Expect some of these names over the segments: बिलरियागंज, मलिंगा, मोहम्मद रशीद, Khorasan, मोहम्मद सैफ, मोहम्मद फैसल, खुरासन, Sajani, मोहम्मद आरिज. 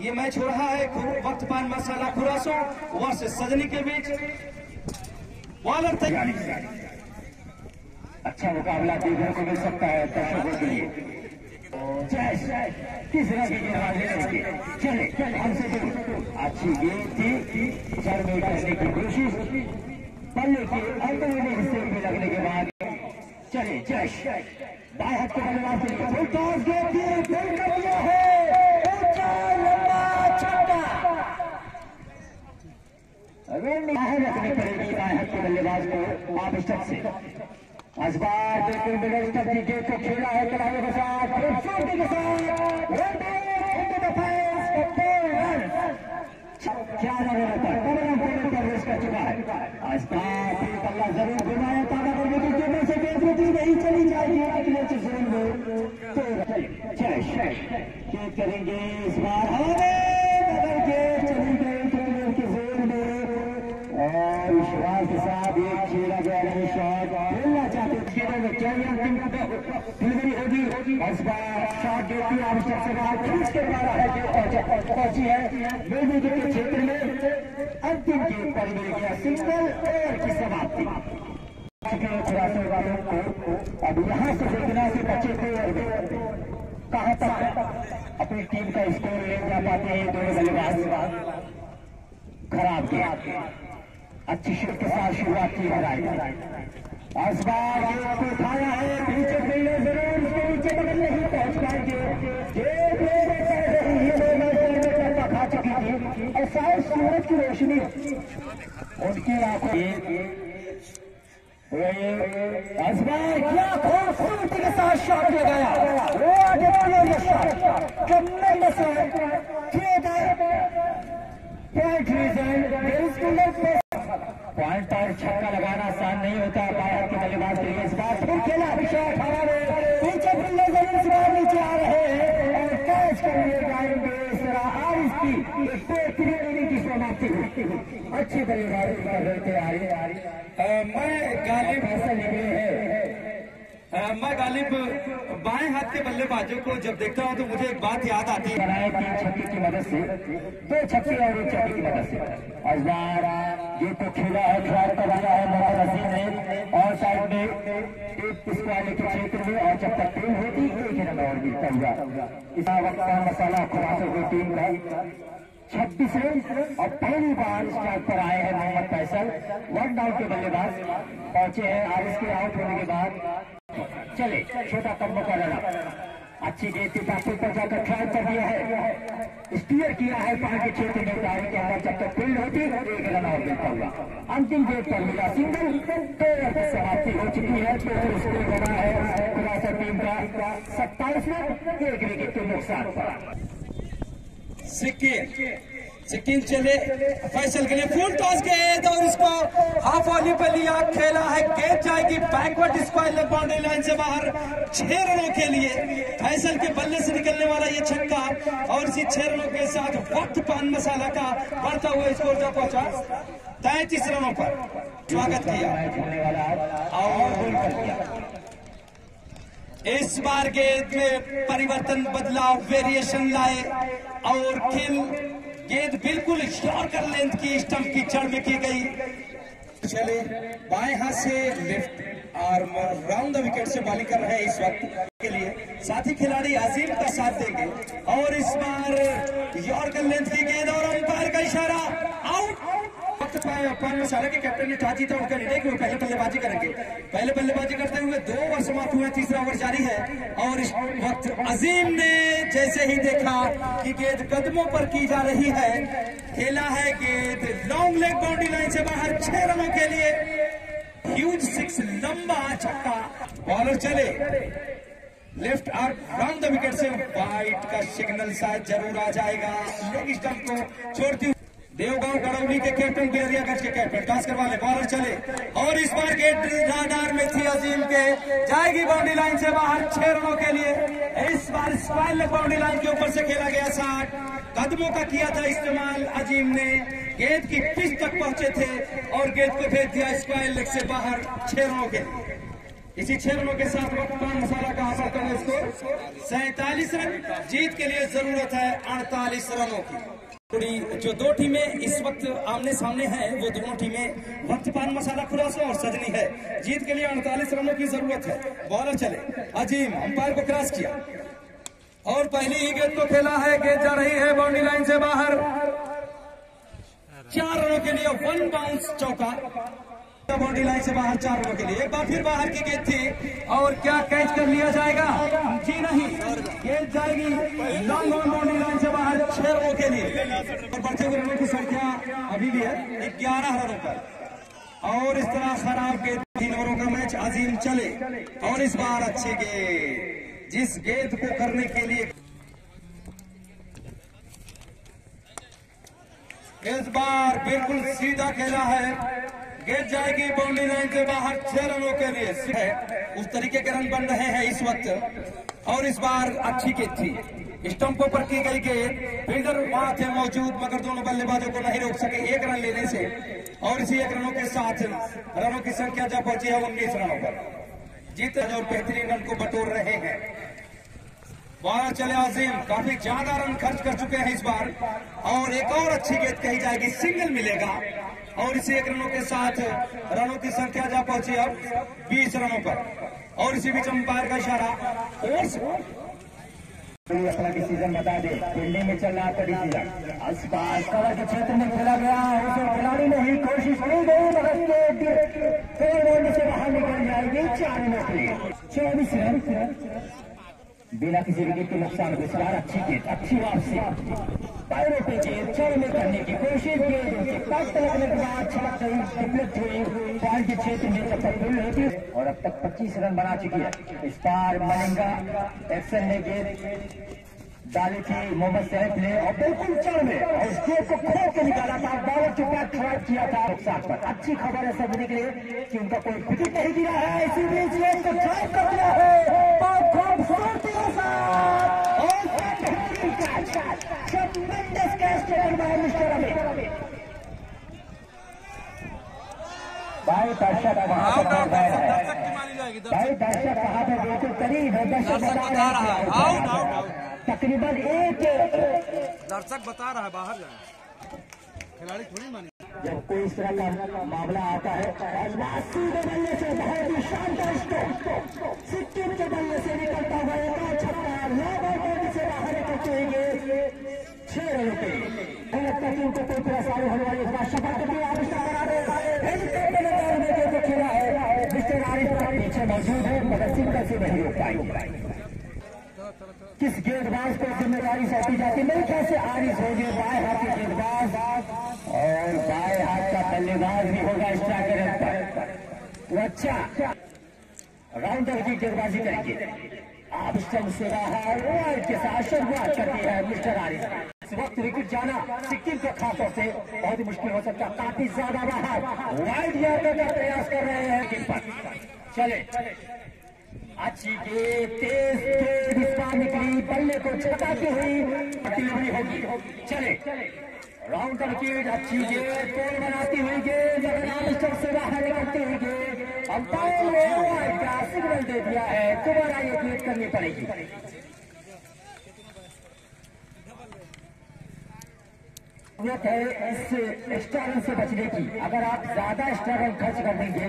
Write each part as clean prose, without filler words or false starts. ये मैच हो रहा है वक्त पान मसाला खुरासों वर्सेस सजनी के बीच। बॉलर तैयारी, अच्छा मुकाबला देखने को मिल सकता है दर्शकों के लिए। चले हमसे अच्छी गेम थी, चरमे करने की कोशिश, बल्ले के अंदरूनी हिस्से में लगने के बाद चले जश बाएं हाथ को बल्लेबाज ने टॉस गेंद दी, गोल कर दिया है। बाहर रखने पड़ेगी बाएं हाथ के बल्लेबाज को आप स्टंप से। इस बार बिल्कुल बिगड़ स्टंप की गेंद को खेला है कलाइयों के साथ, खूबसूरती के साथ क्या रहा था, तमाम पॉइंट पर रेस कर चुका है। इस बार भी बल्ला जरूर घुमाया ताकि बल्ले की गेंद से गेंद रुकी नहीं चली जाएगी अच्छे जोन में। तो जय खेल करेंगे इस बार हवा में बदल के चली गई प्लेयर के जोन में और विश्वास के साथ एक खेला गया है शॉट। खेलना चाहते खेलों में कैरियर टीम को डिलीवरी होगी। इस बार शॉट देती है आवश्यक से बाहर खींच के मारा है जो पहुंची है मिडल विकेट के क्षेत्र में। अंतिम गेंद पर मिल गया सिंगल ओवर की समाप्ति। खुरासन वालों को अब यहाँ से देखना से बचे थे कहाँ तक अपनी टीम का स्कोर ले जा पाते हैं दोनों बल्लेबाज। खराब किया, अच्छी शूट के साथ शुरुआत की हराई। इस बार गेंद को उठाया है पीछे खेलने जरूर उसके नीचे बगल नहीं पहुंच पाएंगे। खा चुकी थी और शायद सूरज की रोशनी उनकी आंखों। इस बार क्या खूबसूरती के साथ शॉट लगाया, वो आगे बढ़िया शॉट कमरे में से किए गए पॉइंट रीजन। पॉइंट पर छक्का लगाना आसान नहीं होता बाएं हाथ के बल्लेबाज के लिए। इस बार फिर खेला अभिषेक हवा में पीछे बल्ले जरूर इस बार नीचे आ रहे हैं और कैच कर लिए जाएंगे। इस तरह और इसकी इनिंग की समाप्ति होती है। अच्छी बल्लेबाजी कर रहे थे आगे। मैं गालिब बाएं हाथ के बल्लेबाजों को जब देखता हूं तो मुझे एक बात याद आती है। बनाए 3 छक्के की मदद से, 2 छक्के और 1 चौके की मदद से। इस बार ये तो खेला है खिलाड़ी का बना है मोहम्मद रशीद ने और साइड में एक स्क्वायर के क्षेत्र में और जब तक टीम होती एक रन और मिलता हुआ। इस वक्त का मसाला खुरासन की टीम का 26 रन और पहली बार स्ट्राइक पर आए हैं मोहम्मद फैसल। 1 डाउन के बल्लेबाज पहुंचे हैं आरिस के आउट होने के बाद। चले छोटा कदमों का लड़ा, अच्छी गेंद पापुल पर जाकर ट्राई कर दिया है, स्टीयर किया है पार के क्षेत्र में गाड़ी के अंदर जब तक फील्ड होती है एक रन और मिलता हुआ। अंतिम गेंद पर मिला सिंगल, समाप्ति हो चुकी है। टोटल स्कोर बना है खुरासन टीम का 27 रन 1 विकेट के नुकसान पर। सिक्किम चले फैसल के लिए फुल टॉस गेंद और इसको हाफ वॉली पर लिया, खेला है गेंद जाएगी backward square leg boundary line से बाहर। 6 रनों के लिए फैसल के बल्ले से निकलने वाला ये छक्का और इसी 6 रनों के साथ वक्त पान मसाला का बढ़ता हुआ स्कोर तक पहुंचा 33 रनों पर। स्वागत किया और गोल कर दिया। इस बार गेंद में परिवर्तन बदलाव वेरिएशन लाए और खेल गेंद बिल्कुल शॉर्टर लेंथ की स्टंप की जड़ में की गई। चले बाएं हाथ से left arm round the wicket से बॉलिंग कर रहे हैं इस वक्त के लिए। साथी खिलाड़ी अजीम का साथ देंगे और इस बार यॉर्कर लेंथ की गेंद और अंपायर का इशारा आउट। पान मसाला के कैप्टन ने टॉस जीता, उनका निर्णय कि वो पहले बल्लेबाजी करेंगे। पहले बल्लेबाजी करते हुए 2 ओवर समाप्त हुए, 3रा ओवर जारी है और इस वक्त अजीम ने जैसे ही देखा कि गेंद कदमों पर की जा रही है, खेला है गेंद लॉन्ग लेग बाउंड्री लाइन से बाहर 6 रनों के लिए। ह्यूज 6 लंबा छक्का। बॉलर चले left arm round the wicket से वाइट का सिग्नल शायद जरूर आ जाएगा, लेकिन स्टंप को छोड़ती हुई देवगांव गड़ौली के कैप्टन बेरियागंज के कैप्टन टॉस करवाने। बॉलर चले और इस बार गेंद राडार में थी अजीम के, जाएगी बाउंड्री लाइन से बाहर 6 रनों के लिए। इस बार स्पाइल बाउंड्री लाइन के ऊपर से खेला गया शॉट, कदमों का किया था इस्तेमाल अजीम ने, गेंद की पिच तक पहुंचे थे और गेंद को भेज दिया स्पाइल लेग से बाहर 6 रनों के। इसी क्षेत्र में के साथ पान मसाला का हासिल करने इसको 47 रन, जीत के लिए जरूरत है 48 रनों की। जो दो टीमें इस वक्त आमने सामने हैं वो दोनों टीमें वक्त पान मसाला खुरासा और सजनी है। जीत के लिए 48 रनों की जरूरत है। बॉलर चले, अजीम अंपायर को क्रॉस किया और पहली ही गेंद को खेला है। गेंद जा रही है बाउंड्री लाइन से बाहर। 4 रनों के लिए 1 बाउंस चौका। बाउंड्री लाइन से बाहर 4 रनों के लिए। एक बार फिर बाहर की गेंद थी और क्या कैच कर लिया जाएगा? जी नहीं, गेंद जाएगी लॉन्ग ऑन बाउंड्री लाइन से बाहर 6 रनों के लिए। और बढ़ते हुए रनों की संख्या अभी भी है 11 रनों पर। और इस तरह खराब गेंद 3 ओवरों का मैच। अजीम चले और इस बार अच्छी गेंद, जिस गेंद को करने के लिए इस बार बिल्कुल सीधा खेला है। गेंद जाएगी बाउंड्री लाइन से बाहर 6 रनों के लिए। उस तरीके के रन बन रहे हैं इस वक्त। और इस बार अच्छी गेंद थी, स्टंपों पर की गई गेंद। फील्डर वहां थे मौजूद मगर दोनों बल्लेबाजों को नहीं रोक सके 1 रन लेने से। और इसी 1 रनों के साथ रनों की संख्या जब पहुंची है 19 रनों पर। जीत और बेहतरीन रन को बटोर रहे हैं। बाहर चले अजीम, काफी ज्यादा रन खर्च कर चुके हैं इस बार। और एक और अच्छी गेंद कही जाएगी, सिंगल मिलेगा। और इसी 1 रनों के साथ रनों की संख्या जा पहुंची अब 20 रनों पर। और इसी बीच अंपायर का इशारा। अपना डिसीजन बता दे, फील्डिंग में चल रहा था डिसीजन। आसपास कला के क्षेत्र में खेला गया। खिलाड़ी ने ही कोशिश की गई मगर से बाहर निकल जाएगी 4 रनों के लिए। 24 रन बिना किसी विकेट के नुकसान के साथ अच्छी गेंद, अच्छी वापसी। पैरों पे गेंद चढ़ में करने की कोशिश की। पाल के क्षेत्र में सफल होती और अब तक 25 रन बना चुकी है। इस बार मलिंगा एक्शन ने गेंद डाली थी, मोहम्मद सैफ ने, और बिल्कुल चढ़ में और उस गेंद को खोल के निकाला था। बॉलर के पास खराब किया था नुकसान पर। अच्छी खबर है सभी के लिए कि उनका कोई विकेट नहीं गिरा है। इसी बीच गेंद को ड्राइव कर दिया है। भाई दर्शक वहाँ पर बिल्कुल करीब है। दर्शक बता रहा है आउट। तकरीबन एक दर्शक बता रहा है बाहर जाए, खिलाड़ी थोड़ी माने। जब कोई इस तरह का मामला आता है सीधे बल्ले से बहुत ही शानदार स्ट्रोक सिक्किम के बल्ले से निकलता हुआ से बाहर निकलते 6 रनों पे। टीम को कोई परेशानी होने वाली होगा। शपथ भी आप पीछे मौजूद है मगर चिंता से नहीं हो पाई। किस गेंदबाज को जिम्मेदारी सौंपी जाती नहीं, कैसे आरिज होगी? बाएं हाथ के गेंदबाज और बाएं हाथ का बल्लेबाज भी होगा। अच्छा राउंडर की गेंदबाजी करेंगे। आप से रॉयल के साथ शुरुआत करती है मिस्टर आरिज। इस वक्त विकेट जाना सिक्किम के खासों से बहुत ही मुश्किल हो सकता है। काफी ज्यादा बाहर वाइड जाने का प्रयास कर रहे हैं कीपर। चले अच्छी गेंद, तेज गेंद इस बार निकली, बल्ले को चटाती हुई डिलीवरी होगी। चले राउंड विकेट, अच्छी गेंद, गोल बनाती हुई गेंद लगातार से बाहर निकलती हुई गेंद। अंपायर ने क्या सिग्नल दे दिया है, दोबारा ये गेंद करनी पड़ेगी। है इस स्ट्रगल से बचने की। अगर आप ज्यादा स्ट्रगल खर्च कर देंगे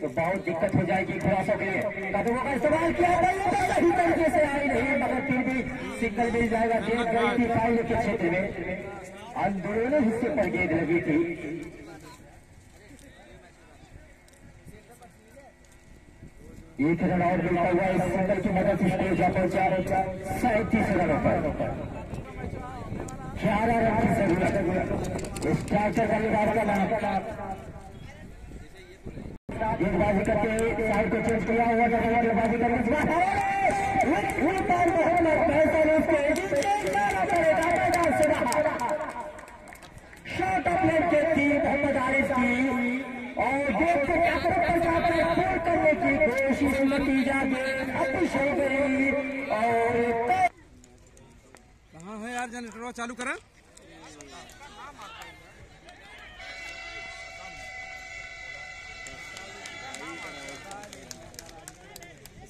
तो बहुत दिक्कत हो जाएगी खुरासों के लिए। कदमों का इस्तेमाल किया सही तरीके से आई नहीं मगर फिर भी सिग्नल मिल जाएगा। गेंद गई थी पायलट के क्षेत्र में, अंदरूनी हिस्से पर गेंद लगी थी। एक रन और मिला हुआ इस सिग्नल की मदद से स्कोर जा पहुंचा 37 रनों पर। 11 रन की जरूरत। स्ट्राइकर बल्लेबाज का नाम गेंदबाजी करते हुए साइड को चेंज किया हुआ बल्लेबाजी करने के बाद शॉर्ट ऑफ लेग के थी मोहम्मद आरिज की। और गेंद को पूर्ण करने की कोशिश नतीजा गेंद अतिश हो गई। और हाँ है यार, जनरेटर चालू करा।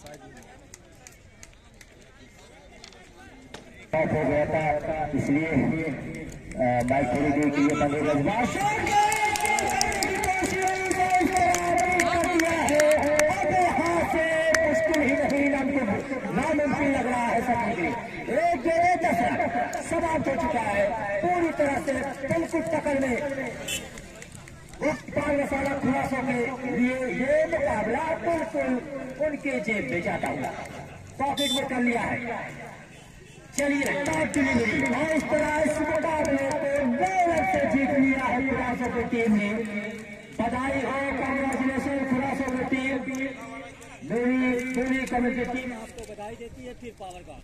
हो गया था, इसलिए बाइक थोड़ी देर के लिए बंद हो गया। नामुमकिन लग रहा है सभी एक डेढ़ दशक समाप्त हो चुका है। पूरी तरह से बिल्कुल पकड़ में उक्त पान मसाला खुलासों के लिए ये मुकाबला बिल्कुल उनके जेब में जाता हुआ पॉकेट में कर लिया है। चलिए टॉप डिलीवरी और इस तरह इस मुकाबले को 9 रन से जीत लिया है खुलासों की टीम ने। बधाई हो, कांग्रेचुलेशन खुलासों की टीम। मेरी पूरी कमेटी टीम आपको बधाई देती है। फिर पावर का